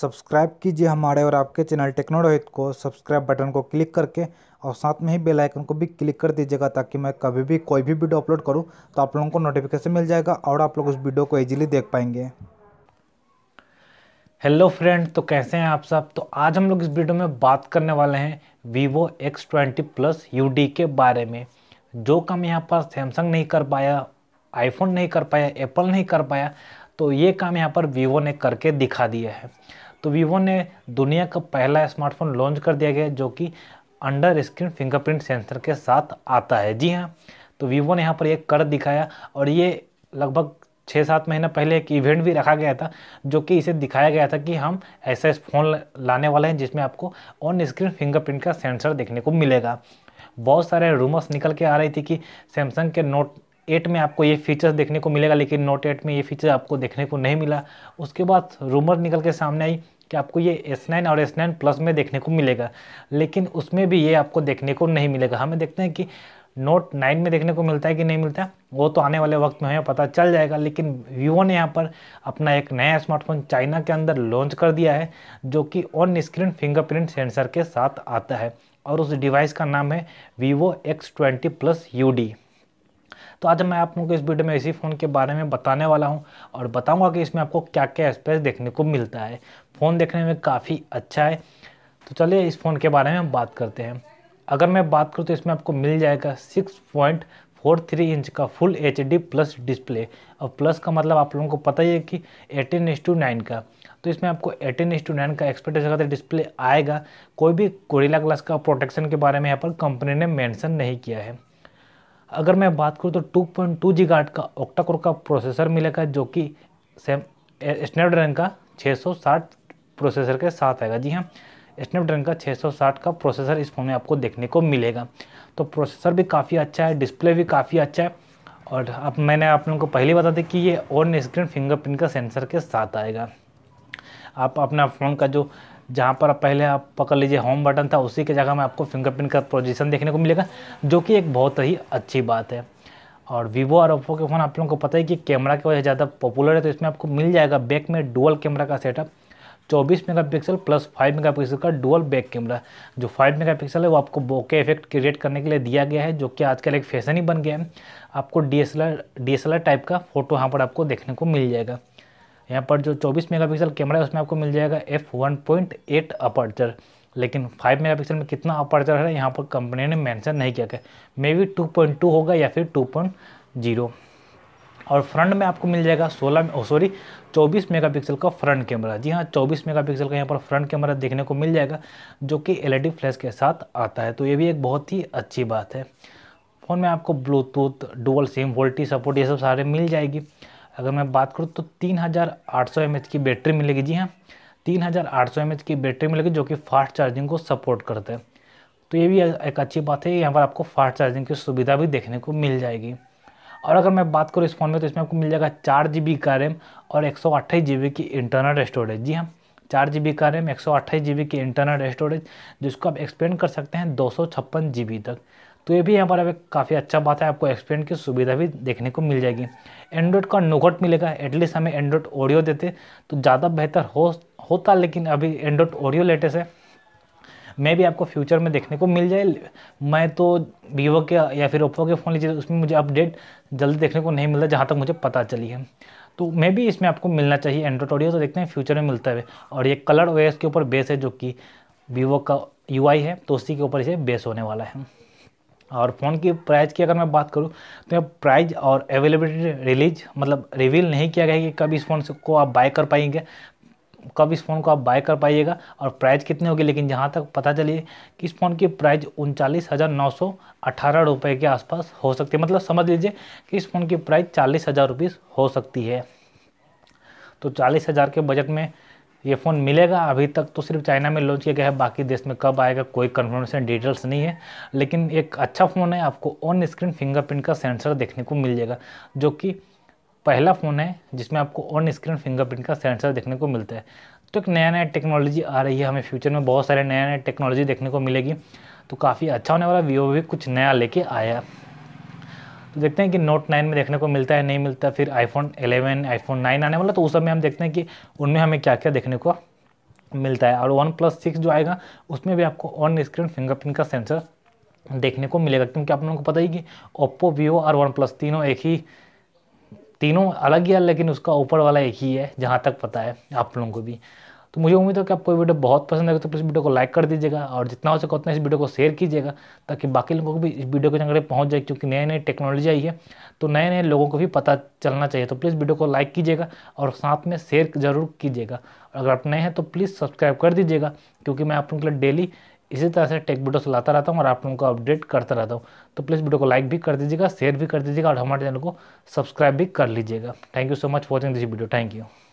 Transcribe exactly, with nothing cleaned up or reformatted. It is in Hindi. सब्सक्राइब कीजिए हमारे और आपके चैनल टेक्नो रोहित को सब्सक्राइब बटन को क्लिक करके और साथ में ही बेल आइकन को भी क्लिक कर दीजिएगा, ताकि मैं कभी भी कोई भी वीडियो अपलोड करूं तो आप लोगों को नोटिफिकेशन मिल जाएगा और आप लोग उस वीडियो को ईजिली देख पाएंगे। हेलो फ्रेंड, तो कैसे हैं आप सब। तो आज हम लोग इस वीडियो में बात करने वाले हैं Vivo X twenty plus U D के बारे में। जो काम यहाँ पर सैमसंग नहीं कर पाया, आईफोन नहीं कर पाया, एप्पल नहीं कर पाया, तो ये काम यहाँ पर वीवो ने करके दिखा दिया है। तो वीवो ने दुनिया का पहला स्मार्टफोन लॉन्च कर दिया गया जो कि अंडर स्क्रीन फिंगरप्रिंट सेंसर के साथ आता है। जी हाँ, तो वीवो ने यहाँ पर ये कर दिखाया और ये लगभग छः सात महीना पहले एक इवेंट भी रखा गया था जो कि इसे दिखाया गया था कि हम ऐसा फ़ोन लाने वाले हैं जिसमें आपको ऑन स्क्रीन फिंगरप्रिंट का सेंसर देखने को मिलेगा। बहुत सारे रूमर्स निकल के आ रही थी कि सैमसंग के नोट एट में आपको ये फीचर्स देखने को मिलेगा, लेकिन नोट एट में ये फीचर आपको देखने को नहीं मिला। उसके बाद रूमर निकल के सामने आई कि आपको ये एस नाइन और एस नाइन प्लस में देखने को मिलेगा, लेकिन उसमें भी ये आपको देखने को नहीं मिलेगा। हमें देखते हैं कि नोट नाइन में देखने को मिलता है कि नहीं मिलता, वो तो आने वाले वक्त में हमें पता चल जाएगा। लेकिन वीवो ने यहाँ पर अपना एक नया स्मार्टफोन चाइना के अंदर लॉन्च कर दिया है जो कि ऑन स्क्रीन फिंगरप्रिंट सेंसर के साथ आता है और उस डिवाइस का नाम है Vivo X twenty plus U D. तो आज मैं आप लोगों को इस वीडियो में इसी फ़ोन के बारे में बताने वाला हूं और बताऊंगा कि इसमें आपको क्या क्या स्पेस देखने को मिलता है। फ़ोन देखने में काफ़ी अच्छा है, तो चलिए इस फ़ोन के बारे में बात करते हैं। अगर मैं बात करूं तो इसमें आपको मिल जाएगा six point four three inch का full H D plus display, और प्लस का मतलब आप लोगों को पता ही है कि एटीन एस टू नाइन का। तो इसमें आपको एटीन एस टू नाइन का एक्सपेक्टेशन करते डिस्प्ले आएगा। कोई भी गोरिल्ला ग्लास का प्रोटेक्शन के बारे में यहाँ पर कंपनी ने मैंशन नहीं किया है। अगर मैं बात करूँ तो टू पॉइंट टू गीगाहर्ट्ज़ का ऑक्टा कोर का प्रोसेसर मिलेगा जो कि सेम स्नैपड्रैगन का सिक्स सिक्सटी प्रोसेसर के साथ आएगा। जी हाँ, स्नैपड्रैगन का सिक्स सिक्सटी का प्रोसेसर इस फोन में आपको देखने को मिलेगा। तो प्रोसेसर भी काफ़ी अच्छा है, डिस्प्ले भी काफ़ी अच्छा है, और अब मैंने आप लोगों को पहले बता दें कि ये ऑन स्क्रीन फिंगरप्रिंट का सेंसर के साथ आएगा। आप अपना फ़ोन का जो जहाँ पर पहले आप पकड़ लीजिए होम बटन था, उसी के जगह में आपको फिंगरप्रिंट का पोजीशन देखने को मिलेगा, जो कि एक बहुत ही अच्छी बात है। और वीवो और ओप्पो के फ़ोन आप लोगों को पता है कि कैमरा की वजह ज़्यादा पॉपुलर है, तो इसमें आपको मिल जाएगा बैक में डुअल कैमरा का सेटअप, चौबीस मेगापिक्सल प्लस फाइव मेगापिक्सल का डुअल बैक कैमरा। जो फाइव मेगापिक्सल है वो आपको बोके इफेक्ट क्रिएट करने के लिए दिया गया है, जो कि आजकल एक फैशन ही बन गया है। आपको D S L R D S L R type का फोटो यहाँ पर आपको देखने को मिल जाएगा। यहाँ पर जो चौबीस मेगापिक्सल कैमरा है उसमें आपको मिल जाएगा F one point eight aperture, लेकिन फाइव मेगापिक्सल में कितना अपर्चर है यहाँ पर कंपनी ने मेंशन नहीं किया है। Maybe two point two होगा या फिर टू पॉइंट ज़ीरो। और फ्रंट में आपको मिल जाएगा सोलह सॉरी चौबीस मेगापिक्सल का फ्रंट कैमरा। जी हाँ, चौबीस मेगापिक्सल का यहाँ पर फ्रंट कैमरा देखने को मिल जाएगा जो कि एल ई डी फ्लैश के साथ आता है, तो ये भी एक बहुत ही अच्छी बात है। फ़ोन में आपको Bluetooth, dual SIM, VoLTE support, ये सब सारे मिल जाएगी। अगर मैं बात करूँ तो तीन हज़ार आठ सौ एम एच की बैटरी मिलेगी। जी हाँ, तीन हज़ार आठ सौ एम एच की बैटरी मिलेगी जो कि फास्ट चार्जिंग को सपोर्ट करते हैं, तो ये भी एक अच्छी बात है। यहाँ पर आपको फास्ट चार्जिंग की सुविधा भी देखने को मिल जाएगी। और अगर मैं बात करूँ इस फ़ोन में तो इसमें आपको मिल जाएगा चार जी बी का रैम और एक सौ अट्ठाईस जी बी की इंटरनल स्टोरेज। जी हाँ, चार जी बी का रैम, एक सौ अट्ठाईस जी बी की इंटरनल स्टोरेज, जिसको आप एक्सपेंड कर सकते हैं दो सौ छप्पन जी बी तक, तो ये भी यहाँ पर अब काफ़ी अच्छा बात है। आपको एक्सपेंड की सुविधा भी देखने को मिल जाएगी। एंड्रॉयड का नोकट मिलेगा, एटलीस्ट हमें एंड्रॉयड ऑडियो देते तो ज़्यादा बेहतर हो होता, लेकिन अभी एंड्रॉयड ऑडियो लेटेस्ट है। मैं भी आपको फ्यूचर में देखने को मिल जाए। मैं तो वीवो के या फिर ओप्पो के फ़ोन लीजिए, उसमें मुझे अपडेट जल्दी देखने को नहीं मिलता जहाँ तक मुझे पता चली है, तो मे भी इसमें आपको मिलना चाहिए एंड्रॉयड ऑडियो, तो देखते हैं फ्यूचर में मिलता है। और ये कलर ओएस के ऊपर बेस है जो कि वीवो का यूआई है, तो उसी के ऊपर इसे बेस होने वाला है। और फ़ोन की प्राइस की अगर मैं बात करूं तो प्राइस और अवेलेबिलिटी रिलीज मतलब रिवील नहीं किया गया है कि कब इस फ़ोन को आप बाय कर पाएंगे कब इस फ़ोन को आप बाय कर पाइएगा और प्राइस कितनी होगी। लेकिन जहां तक पता चलिए कि इस फ़ोन की प्राइस उनचालीस हज़ार नौ सौ अठारह रुपये के आसपास हो सकती है, मतलब समझ लीजिए कि इस फ़ोन की प्राइस चालीस हज़ार रुपये हो सकती है। तो चालीस हज़ार के बजट में ये फ़ोन मिलेगा। अभी तक तो सिर्फ चाइना में लॉन्च किया गया है, बाकी देश में कब आएगा कोई कन्फर्मेशन डिटेल्स नहीं है, लेकिन एक अच्छा फ़ोन है। आपको ऑन स्क्रीन फिंगरप्रिंट का सेंसर देखने को मिल जाएगा, जो कि पहला फ़ोन है जिसमें आपको ऑन स्क्रीन फिंगरप्रिंट का सेंसर देखने को मिलता है। तो एक नया नया टेक्नोलॉजी आ रही है, हमें फ्यूचर में बहुत सारे नया नया टेक्नोलॉजी देखने को मिलेगी, तो काफ़ी अच्छा होने वाला। वीवो भी कुछ नया लेके आया, तो देखते हैं कि नोट नाइन में देखने को मिलता है नहीं मिलता। फिर आईफोन इलेवन, आईफोन नाइन आने वाला, तो उस समय हम देखते हैं कि उनमें हमें क्या क्या देखने को मिलता है। और वन प्लस सिक्स जो आएगा उसमें भी आपको ऑन स्क्रीन फिंगरप्रिंट का सेंसर देखने को मिलेगा, क्योंकि आप लोगों को पता ही कि ओप्पो, वीवो और वन प्लस तीनों एक ही, तीनों अलग ही है, लेकिन उसका ऊपर वाला एक ही है जहाँ तक पता है आप लोगों को भी। तो मुझे उम्मीद है कि आपको वीडियो बहुत पसंद आएगा, तो प्लीज़ वीडियो को लाइक कर दीजिएगा और जितना हो सके उतना इस वीडियो को शेयर कीजिएगा ताकि बाकी लोगों को भी इस वीडियो के जानकारी पहुंच जाए, क्योंकि नई नई टेक्नोलॉजी आई है तो नए नए लोगों को भी पता चलना चाहिए। तो प्लीज़ वीडियो को लाइक कीजिएगा और साथ में शेयर जरूर कीजिएगा। अगर आप नए हैं तो प्लीज़ सब्सक्राइब कर दीजिएगा, क्योंकि मैं आप लोगों के लिए डेली इसी तरह से टेक वीडियोस लाता रहता हूँ और आप लोगों को अपडेट करता रहता हूँ। तो प्लीज़ वीडियो को लाइक भी कर दीजिएगा, शेयर भी कर दीजिएगा और हमारे चैनल को सब्सक्राइब भी कर लीजिएगा। Thank you so much for watching this video. Thank you.